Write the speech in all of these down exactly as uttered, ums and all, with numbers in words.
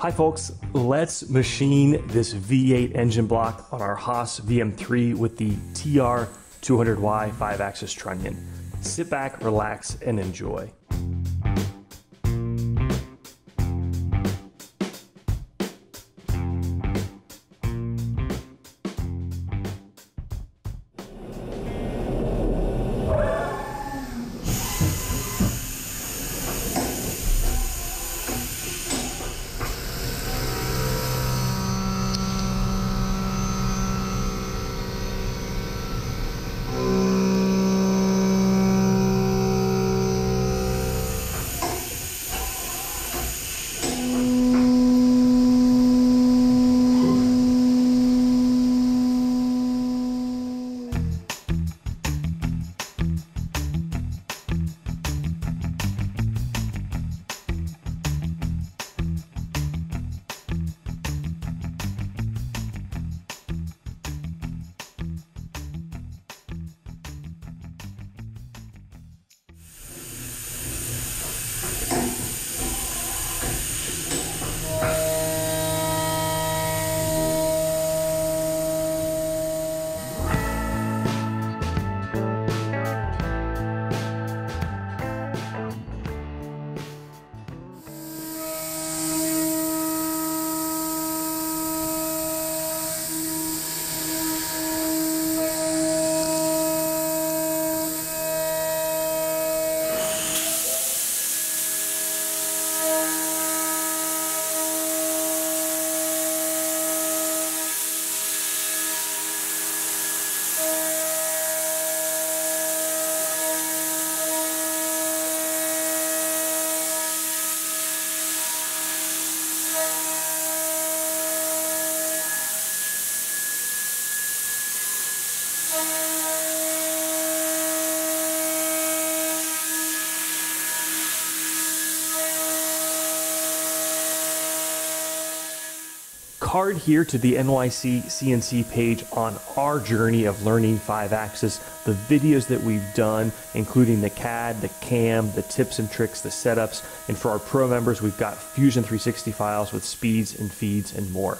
Hi folks, let's machine this V eight engine block on our Haas V M three with the T R two hundred Y five axis trunnion. Sit back, relax, and enjoy. Card here to the N Y C C N C page on our journey of learning five axis, the videos that we've done, including the C A D, the C A M, the tips and tricks, the setups, and for our pro members, we've got Fusion three sixty files with speeds and feeds and more.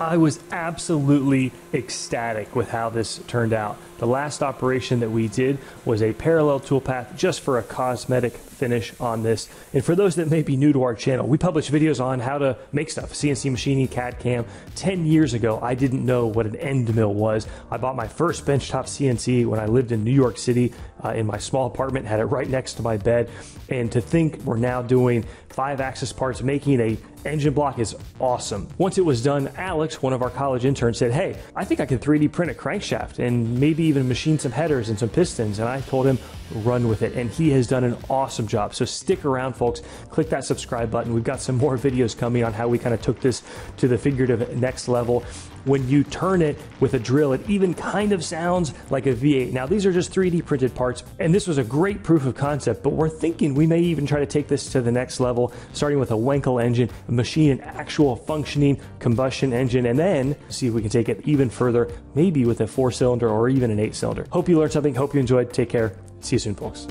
I was absolutely ecstatic with how this turned out. The last operation that we did was a parallel toolpath just for a cosmetic finish on this. And for those that may be new to our channel, we publish videos on how to make stuff, C N C machining, C A D C A M. ten years ago, I didn't know what an end mill was. I bought my first benchtop C N C when I lived in New York City uh, in my small apartment, had it right next to my bed. And to think we're now doing five axis parts, making a engine block is awesome. Once it was done, Alex, one of our college interns, said, hey, I think I can three D print a crankshaft and maybe even machine some headers and some pistons. And I told him, run with it. And he has done an awesome job. So stick around, folks. Click that subscribe button. We've got some more videos coming on how we kind of took this to the figurative next level. When you turn it with a drill, it even kind of sounds like a V eight. Now, these are just three D printed parts, and this was a great proof of concept, but we're thinking we may even try to take this to the next level, starting with a Wankel engine, a machine, an actual functioning combustion engine, and then see if we can take it even further, maybe with a four cylinder or even an eight cylinder. Hope you learned something. Hope you enjoyed. Take care. See you soon, folks.